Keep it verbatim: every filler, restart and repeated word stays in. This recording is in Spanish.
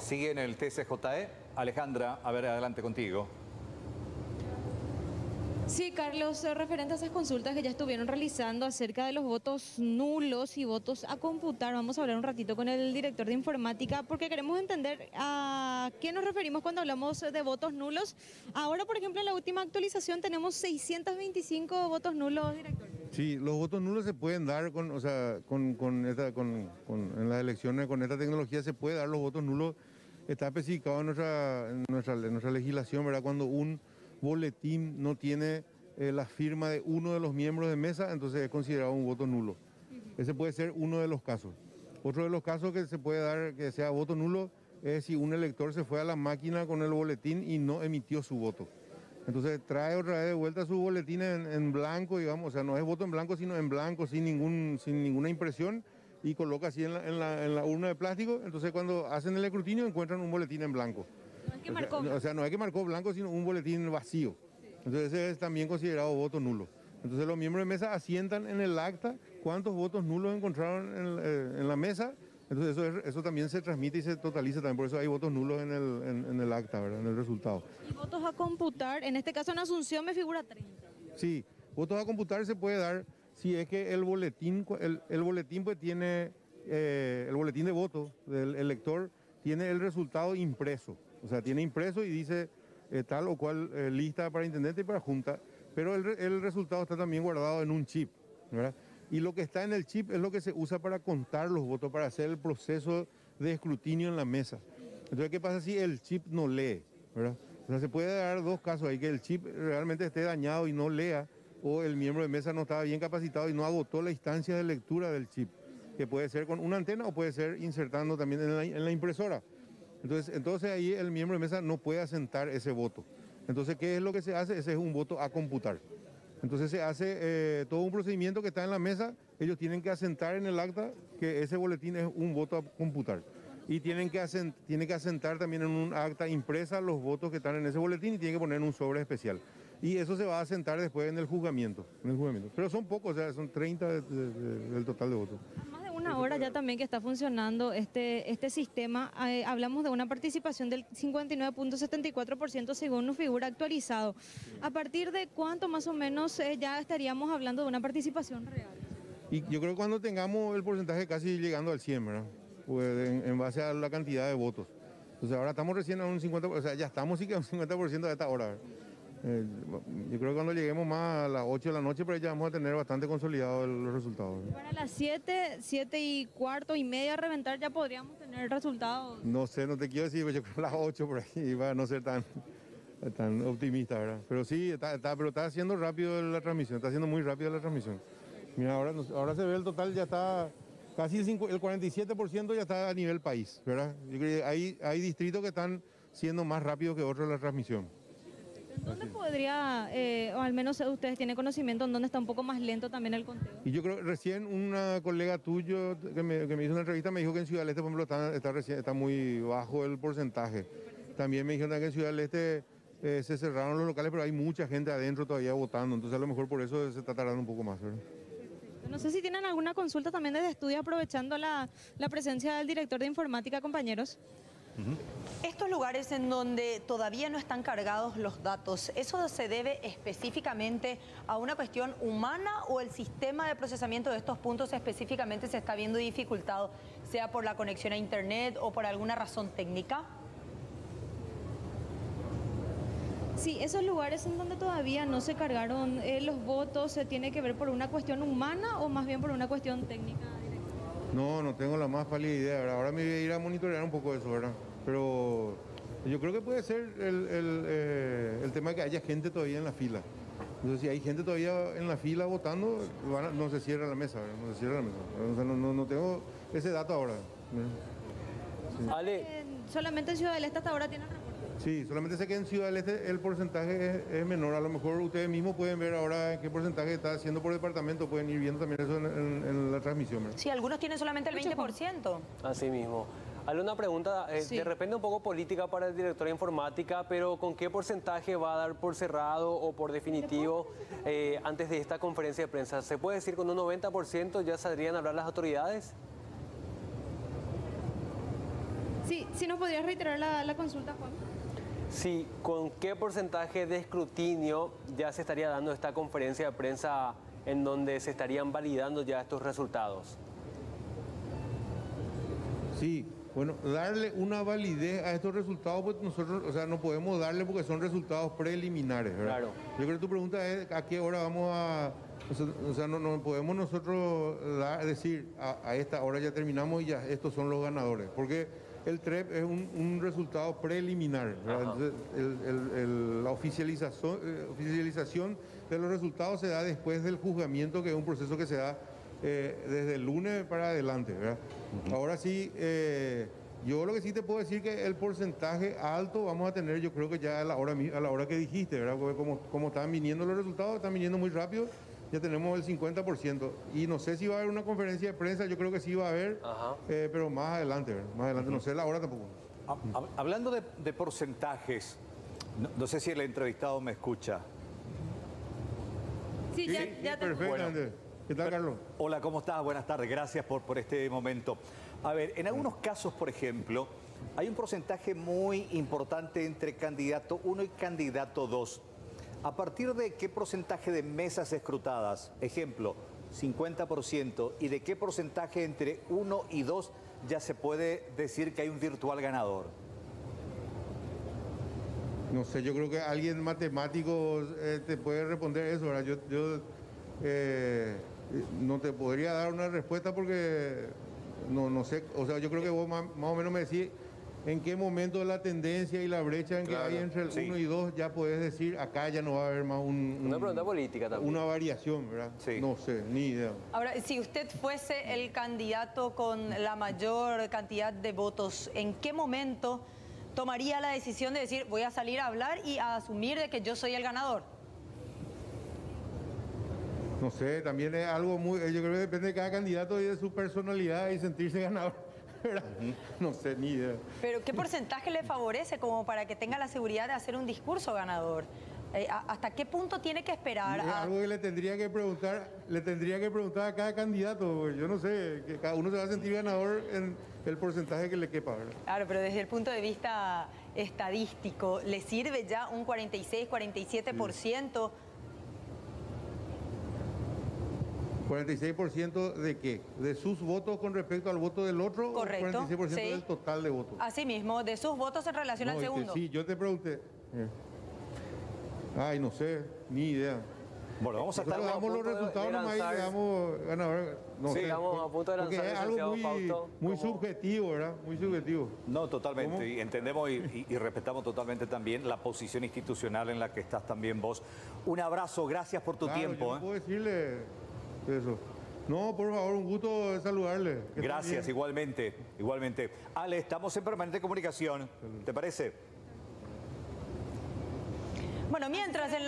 sigue en el T S J E. Alejandra, a ver, adelante contigo. Sí, Carlos, referente a esas consultas que ya estuvieron realizando acerca de los votos nulos y votos a computar, vamos a hablar un ratito con el director de informática porque queremos entender a qué nos referimos cuando hablamos de votos nulos. Ahora, por ejemplo, en la última actualización tenemos seiscientos veinticinco votos nulos, director. Sí, los votos nulos se pueden dar con, o sea, con, con esta, con, con, en las elecciones, con esta tecnología se puede dar los votos nulos. Está especificado en nuestra, en nuestra, en nuestra legislación, ¿verdad? Cuando un boletín no tiene eh, la firma de uno de los miembros de mesa, entonces es considerado un voto nulo. Uh-huh. Ese puede ser uno de los casos. Otro de los casos que se puede dar que sea voto nulo es si un elector se fue a la máquina con el boletín y no emitió su voto. Entonces trae otra vez de vuelta su boletín en, en blanco, digamos, o sea, no es voto en blanco, sino en blanco, sin, ningún, sin ninguna impresión, y coloca así en la, en, la, en la urna de plástico. Entonces cuando hacen el escrutinio encuentran un boletín en blanco. Que marcó, o sea, o sea, no es que marcó blanco, sino un boletín vacío. Entonces ese es también considerado voto nulo. Entonces los miembros de mesa asientan en el acta cuántos votos nulos encontraron en, eh, en la mesa. Entonces eso, es, eso también se transmite y se totaliza también. Por eso hay votos nulos en el, en, en el acta, ¿verdad? En el resultado. Y votos a computar, en este caso en Asunción me figura treinta. Sí, votos a computar se puede dar si es que el boletín, el, el boletín pues tiene, eh, el boletín de voto del elector tiene el resultado impreso. O sea, tiene impreso y dice eh, tal o cual eh, lista para intendente y para junta, pero el, el resultado está también guardado en un chip, ¿verdad? Y lo que está en el chip es lo que se usa para contar los votos, para hacer el proceso de escrutinio en la mesa. Entonces, ¿qué pasa si el chip no lee, ¿verdad? O sea, se puede dar dos casos ahí, que el chip realmente esté dañado y no lea, o el miembro de mesa no estaba bien capacitado y no agotó la instancia de lectura del chip, que puede ser con una antena o puede ser insertando también en la, en la impresora. Entonces, entonces ahí el miembro de mesa no puede asentar ese voto. Entonces, ¿qué es lo que se hace? Ese es un voto a computar. Entonces se hace eh, todo un procedimiento que está en la mesa, ellos tienen que asentar en el acta que ese boletín es un voto a computar. Y tienen que, asent, tienen que asentar también en un acta impresa los votos que están en ese boletín y tienen que poner en un sobre especial. Y eso se va a asentar después en el juzgamiento. En el juzgamiento. Pero son pocos, o sea, son treinta de, de, de, del total de votos. Ahora ya también que está funcionando este, este sistema, eh, hablamos de una participación del cincuenta y nueve punto setenta y cuatro por ciento según nos figura actualizado. ¿A partir de cuánto más o menos eh, ya estaríamos hablando de una participación real? Y yo creo que cuando tengamos el porcentaje casi llegando al cien, ¿verdad? Pues en, en base a la cantidad de votos. Entonces ahora estamos recién a un cincuenta por ciento, o sea, ya estamos sí que a un cincuenta por ciento de esta hora. Eh, yo creo que cuando lleguemos más a las ocho de la noche, pero ya vamos a tener bastante consolidados los resultados. Para las siete, siete y cuarto y media a reventar ya podríamos tener resultados. No sé, no te quiero decir, pero yo creo que a las ocho por ahí, para no ser tan, tan optimista, ¿verdad? Pero sí, está, está, pero está haciendo rápido la transmisión, está haciendo muy rápido la transmisión. Mira, ahora, ahora se ve el total, ya está casi el, cinco, el cuarenta y siete por ciento ya está a nivel país, ¿verdad? Yo creo que hay, hay distritos que están siendo más rápidos que otros la transmisión. ¿Dónde podría, eh, o al menos ustedes tienen conocimiento, en dónde está un poco más lento también el conteo? Y yo creo que recién una colega tuyo que me, que me hizo una entrevista me dijo que en Ciudad del Este, por ejemplo, está, está, recién, está muy bajo el porcentaje. También me dijeron que en Ciudad del Este eh, se cerraron los locales, pero hay mucha gente adentro todavía votando, entonces a lo mejor por eso se está tardando un poco más, ¿verdad? No sé si tienen alguna consulta también desde estudios, aprovechando la, la presencia del director de informática, compañeros. Uh-huh. Estos lugares en donde todavía no están cargados los datos, ¿eso se debe específicamente a una cuestión humana o el sistema de procesamiento de estos puntos específicamente se está viendo dificultado, sea por la conexión a internet o por alguna razón técnica? Sí, esos lugares en donde todavía no se cargaron eh, los votos, ¿se tiene que ver por una cuestión humana o más bien por una cuestión técnica? No, no tengo la más pálida idea, ¿verdad? Ahora me voy a ir a monitorear un poco eso, ¿verdad? Pero yo creo que puede ser el, el, eh, el tema de que haya gente todavía en la fila. Entonces, si hay gente todavía en la fila votando, van a, no se cierra la mesa, ¿verdad? No se cierra la mesa. O sea, no, no, no tengo ese dato ahora. Sí. Ale. ¿Solamente en Ciudad del Este hasta ahora tienen reporte? Sí, solamente sé que en Ciudad del Este el porcentaje es, es menor. A lo mejor ustedes mismos pueden ver ahora en qué porcentaje está haciendo por departamento. Pueden ir viendo también eso en, en, en la transmisión, ¿verdad? Sí, algunos tienen solamente el veinte por ciento. Así mismo. Ale, una pregunta, eh, sí. De repente un poco política para el director de informática, pero ¿con qué porcentaje va a dar por cerrado o por definitivo eh, antes de esta conferencia de prensa? ¿Se puede decir con un noventa por ciento ya saldrían a hablar las autoridades? Sí, sí nos podrías reiterar la, la consulta, Juan. Sí, ¿con qué porcentaje de escrutinio ya se estaría dando esta conferencia de prensa en donde se estarían validando ya estos resultados? Sí, bueno, darle una validez a estos resultados, pues nosotros, o sea, no podemos darle porque son resultados preliminares, ¿verdad? Claro. Yo creo que tu pregunta es a qué hora vamos a... O sea, no, no podemos nosotros dar, decir a, a esta hora ya terminamos y ya estos son los ganadores, porque el T R E P es un, un resultado preliminar. Entonces, el, el, el, la oficialización, eh, oficialización de los resultados se da después del juzgamiento, que es un proceso que se da eh, desde el lunes para adelante, ¿verdad? Uh-huh. Ahora sí, eh, yo lo que sí te puedo decir que el porcentaje alto vamos a tener, yo creo que ya a la hora, a la hora que dijiste, ¿verdad? Porque como, como están viniendo los resultados, están viniendo muy rápido. Ya tenemos el cincuenta por ciento y no sé si va a haber una conferencia de prensa, yo creo que sí va a haber, eh, pero más adelante, más adelante, no sé la hora tampoco. Hablando de, de porcentajes, no, no sé si el entrevistado me escucha. Sí, sí, ya, sí, ya te... Bueno, ¿qué tal, Carlos? Hola, ¿cómo estás? Buenas tardes, gracias por, por este momento. A ver, en algunos casos, por ejemplo, hay un porcentaje muy importante entre candidato uno y candidato dos. ¿A partir de qué porcentaje de mesas escrutadas, ejemplo, cincuenta por ciento, y de qué porcentaje entre uno y dos ya se puede decir que hay un virtual ganador? No sé, yo creo que alguien matemático eh, te puede responder eso, ¿verdad? Yo, yo eh, no te podría dar una respuesta porque no, no sé, o sea, yo creo que vos más, más o menos me decís... ¿En qué momento la tendencia y la brecha en claro, que hay entre el uno y dos ya podés decir acá ya no va a haber más un, un, una pregunta política también, una variación, ¿verdad? Sí. No sé, ni idea. Ahora, si usted fuese el candidato con la mayor cantidad de votos, ¿en qué momento tomaría la decisión de decir voy a salir a hablar y a asumir de que yo soy el ganador? No sé, también es algo muy... Yo creo que depende de cada candidato y de su personalidad y sentirse ganador. No sé, ni idea. Pero ¿qué porcentaje le favorece como para que tenga la seguridad de hacer un discurso ganador? Eh, ¿Hasta qué punto tiene que esperar? Es a... algo que le tendría que preguntar, le tendría que preguntar a cada candidato. Yo no sé, que cada uno se va a sentir ganador en el porcentaje que le quepa, ¿verdad? Claro, pero desde el punto de vista estadístico, ¿le sirve ya un cuarenta y seis, cuarenta y siete por ciento? Sí. ¿cuarenta y seis por ciento de qué? ¿De sus votos con respecto al voto del otro? Correcto. ¿cuarenta y seis por ciento sí. del total de votos? Así mismo, de sus votos en relación no, al segundo. Este, sí, yo te pregunté. Eh. Ay, no sé, ni idea. Bueno, vamos a estar... damos los resultados nomás y damos ganador. No sí, sé, digamos, pues, a punto de lanzar es algo muy, Fausto, muy subjetivo, ¿verdad? Muy subjetivo. No, totalmente. ¿Cómo? Y entendemos y, y, y respetamos totalmente también la posición institucional en la que estás también vos. Un abrazo, gracias por tu claro, tiempo. Yo ¿eh? no puedo decirle... Eso. No, por favor, un gusto saludarle. Gracias, igualmente, igualmente. Ale, estamos en permanente comunicación, ¿te parece? Bueno, mientras en la...